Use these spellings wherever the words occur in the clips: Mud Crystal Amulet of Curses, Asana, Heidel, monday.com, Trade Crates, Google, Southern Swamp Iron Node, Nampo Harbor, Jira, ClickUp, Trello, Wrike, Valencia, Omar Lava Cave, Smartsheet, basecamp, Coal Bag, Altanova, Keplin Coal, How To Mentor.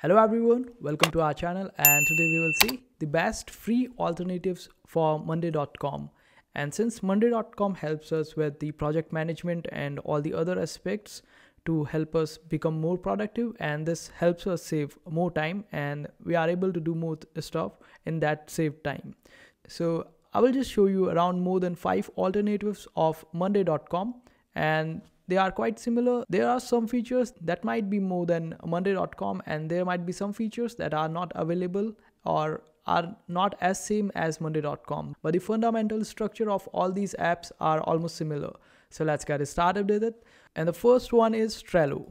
Hello everyone, welcome to our channel, and today we will see the best free alternatives for monday.com. and since monday.com helps us with the project management and all the other aspects to help us become more productive, and this helps us save more time, and we are able to do more stuff in that saved time. So I will just show you around more than 5 alternatives of monday.com, and they are quite similar. There are some features that might be more than monday.com, and there might be some features that are not available or are not as same as monday.com. But the fundamental structure of all these apps are almost similar. So let's get started with it. And the first one is Trello.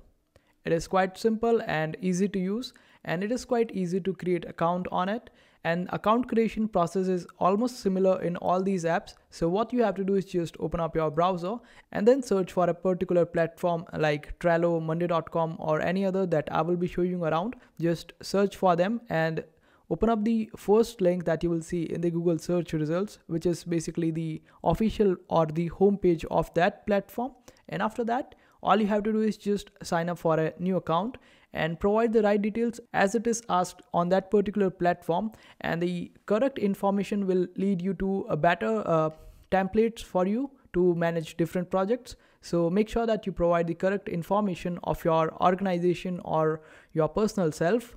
It is quite simple and easy to use, and it is quite easy to create account on it. And account creation process is almost similar in all these apps. So what you have to do is just open up your browser and then search for a particular platform like Trello, monday.com, or any other that I will be showing around. Just search for them and open up the first link that you will see in the Google search results, which is basically the official or the homepage of that platform. And after that, all you have to do is just sign up for a new account and provide the right details as it is asked on that particular platform, and the correct information will lead you to a better templates for you to manage different projects. So make sure that you provide the correct information of your organization or your personal self.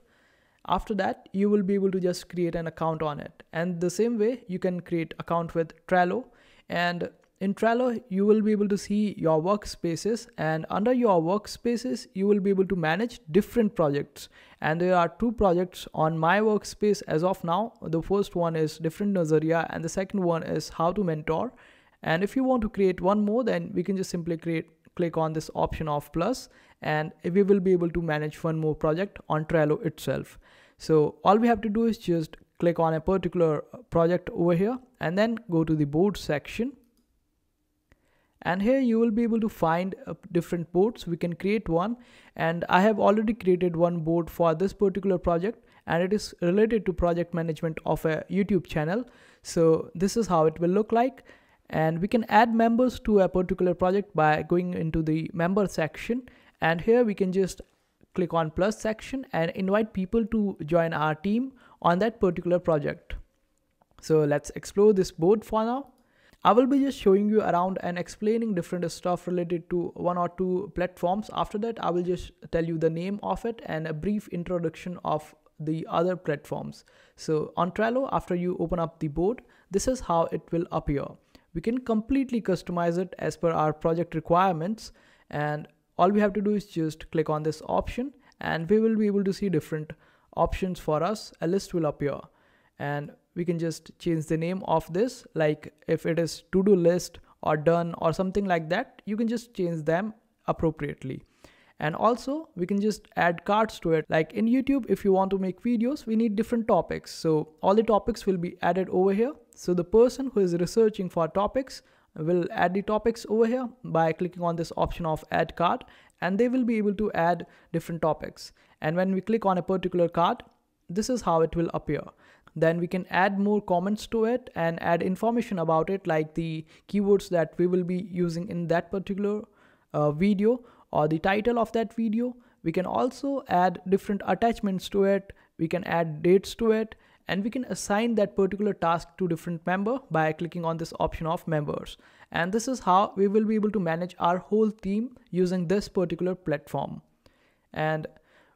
After that, you will be able to just create an account on it, and the same way you can create account with Trello. And in Trello, you will be able to see your workspaces, and under your workspaces, you will be able to manage different projects. And there are 2 projects on my workspace as of now. The first one is Different Nazaria, and the second one is How to Mentor. And if you want to create one more, then we can just simply click on this option of plus, and we will be able to manage one more project on Trello itself. So all we have to do is just click on a particular project over here, and then go to the board section. And here you will be able to find different boards. We can create one, and I have already created one board for this particular project, and it is related to project management of a YouTube channel. So this is how it will look like, and we can add members to a particular project by going into the member section, and here we can just click on plus section and invite people to join our team on that particular project. So let's explore this board for now. I will be just showing you around and explaining different stuff related to 1 or 2 platforms. After that, I will just tell you the name of it and a brief introduction of the other platforms. So on Trello, after you open up the board, this is how it will appear. We can completely customize it as per our project requirements, and all we have to do is just click on this option, and we will be able to see different options for us. A list will appear, and we can just change the name of this, like if it is to-do list or done or something like that, you can just change them appropriately. And also we can just add cards to it. Like in YouTube, if you want to make videos, we need different topics. So all the topics will be added over here. So the person who is researching for topics will add the topics over here by clicking on this option of add card, and they will be able to add different topics. And when we click on a particular card, this is how it will appear. Then we can add more comments to it and add information about it, like the keywords that we will be using in that particular video or the title of that video. We can also add different attachments to it. We can add dates to it, and we can assign that particular task to different member by clicking on this option of members. And this is how we will be able to manage our whole team using this particular platform. And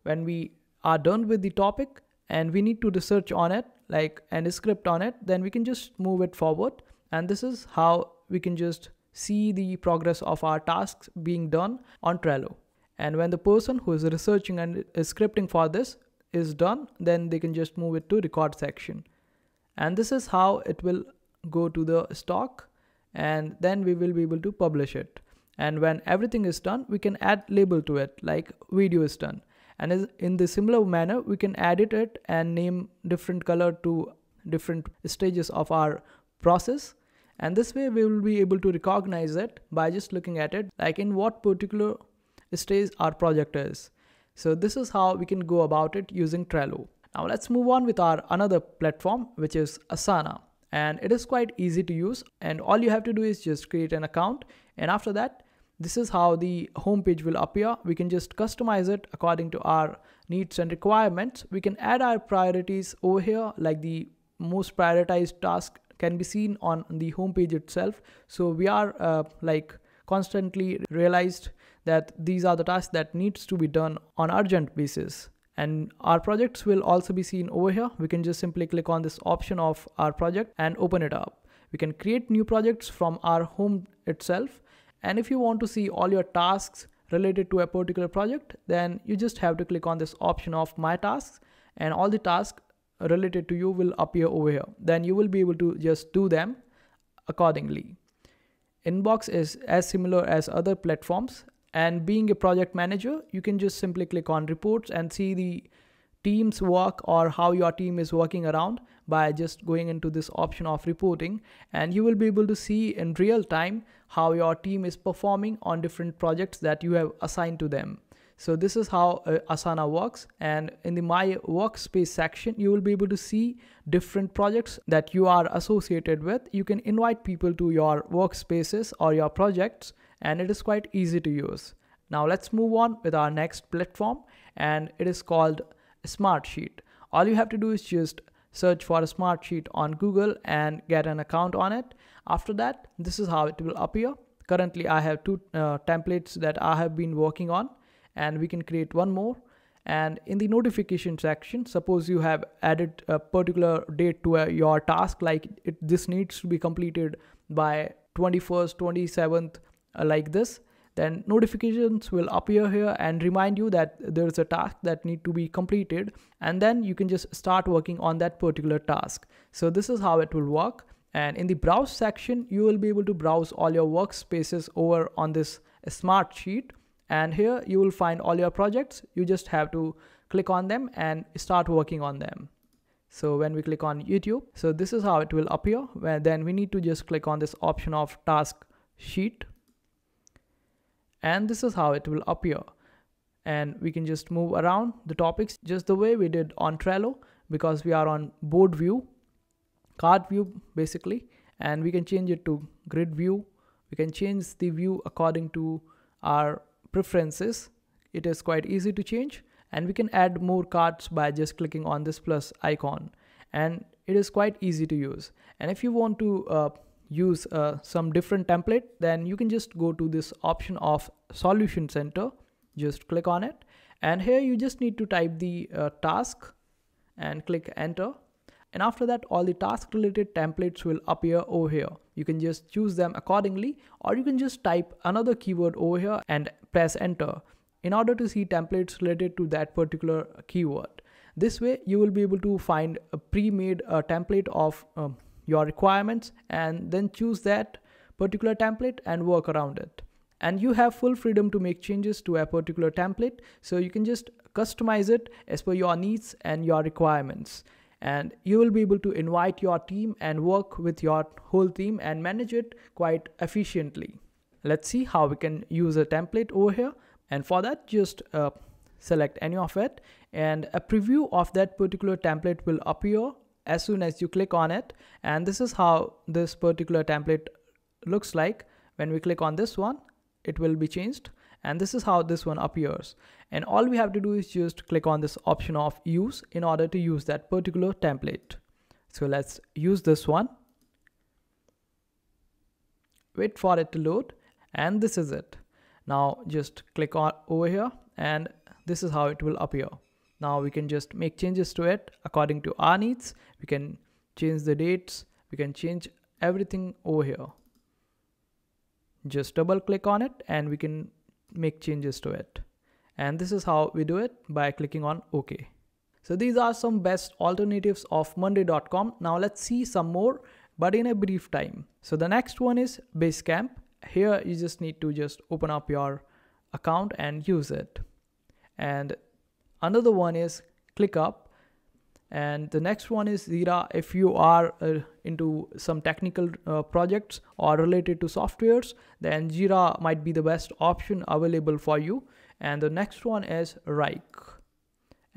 when we are done with the topic and we need to research on it, like and a script on it, then we can just move it forward. And this is how we can just see the progress of our tasks being done on Trello. And when the person who is researching and is scripting for this is done, then they can just move it to record section. And this is how it will go to the stock, and then we will be able to publish it. And when everything is done, we can add label to it, like video is done. And in the similar manner, we can edit it and name different color to different stages of our process. And this way we will be able to recognize it by just looking at it, like in what particular stage our project is. So this is how we can go about it using Trello. Now let's move on with our another platform, which is Asana. And it is quite easy to use, and all you have to do is just create an account. And after that, This is how the homepage will appear. We can just customize it according to our needs and requirements. We can add our priorities over here, like the most prioritized task can be seen on the homepage itself. So we are constantly realized that these are the tasks that needs to be done on urgent basis. And our projects will also be seen over here. We can just simply click on this option of our project and open it up. We can create new projects from our home itself. And if you want to see all your tasks related to a particular project, then you just have to click on this option of My Tasks, and all the tasks related to you will appear over here. Then you will be able to just do them accordingly. Inbox is as similar as other platforms. And being a project manager, you can just simply click on reports and see the team's work or how your team is working around by just going into this option of reporting, and you will be able to see in real time how your team is performing on different projects that you have assigned to them. So this is how Asana works. And in the My Workspace section, you will be able to see different projects that you are associated with. You can invite people to your workspaces or your projects, and it is quite easy to use. Now let's move on with our next platform, and it is called Smartsheet. All you have to do is just search for a Smartsheet on Google and get an account on it. After that, this is how it will appear. Currently, I have two templates that I have been working on, and we can create one more. And in the notification section, suppose you have added a particular date to your task, like this needs to be completed by 21st, 27th, like this, then notifications will appear here and remind you that there is a task that needs to be completed, and then you can just start working on that particular task. So this is how it will work. And in the browse section, you will be able to browse all your workspaces over on this Smartsheet, and here you will find all your projects. You just have to click on them and start working on them. So when we click on YouTube, so this is how it will appear, where then we need to just click on this option of task sheet. And this is how it will appear. And we can just move around the topics just the way we did on Trello, because we are on board view, card view basically, and we can change it to grid view. We can change the view according to our preferences. It is quite easy to change, and we can add more cards by just clicking on this plus icon. And it is quite easy to use. And if you want to use some different template, then you can just go to this option of Solution Center, just click on it, and here you just need to type the task and click enter, and after that all the task related templates will appear over here. You can just choose them accordingly, or you can just type another keyword over here and press enter in order to see templates related to that particular keyword. This way you will be able to find a pre-made template of your requirements, and then choose that particular template and work around it. And you have full freedom to make changes to a particular template, so you can just customize it as per your needs and your requirements. And you will be able to invite your team and work with your whole team and manage it quite efficiently. Let's see how we can use a template over here. And for that, just select any of it, and a preview of that particular template will appear as soon as you click on it. And this is how this particular template looks like. When we click on this one, it will be changed, and this is how this one appears. And all we have to do is just click on this option of use in order to use that particular template. So let's use this one. Wait for it to load, and this is it. Now just click on over here, and this is how it will appear. Now we can just make changes to it according to our needs. We can change the dates. We can change everything over here. Just double click on it and we can make changes to it. And this is how we do it, by clicking on OK. So these are some best alternatives of monday.com. Now let's see some more, but in a brief time. So the next one is Basecamp. Here you just need to just open up your account and use it. And another one is ClickUp, and the next one is Jira if you are into some technical projects or related to softwares, then Jira might be the best option available for you. And the next one is Wrike,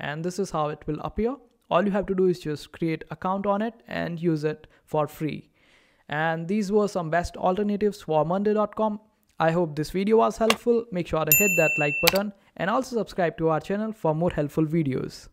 and this is how it will appear. All you have to do is just create account on it and use it for free. And these were some best alternatives for monday.com. I hope this video was helpful. Make sure to hit that like button and also subscribe to our channel for more helpful videos.